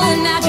people and I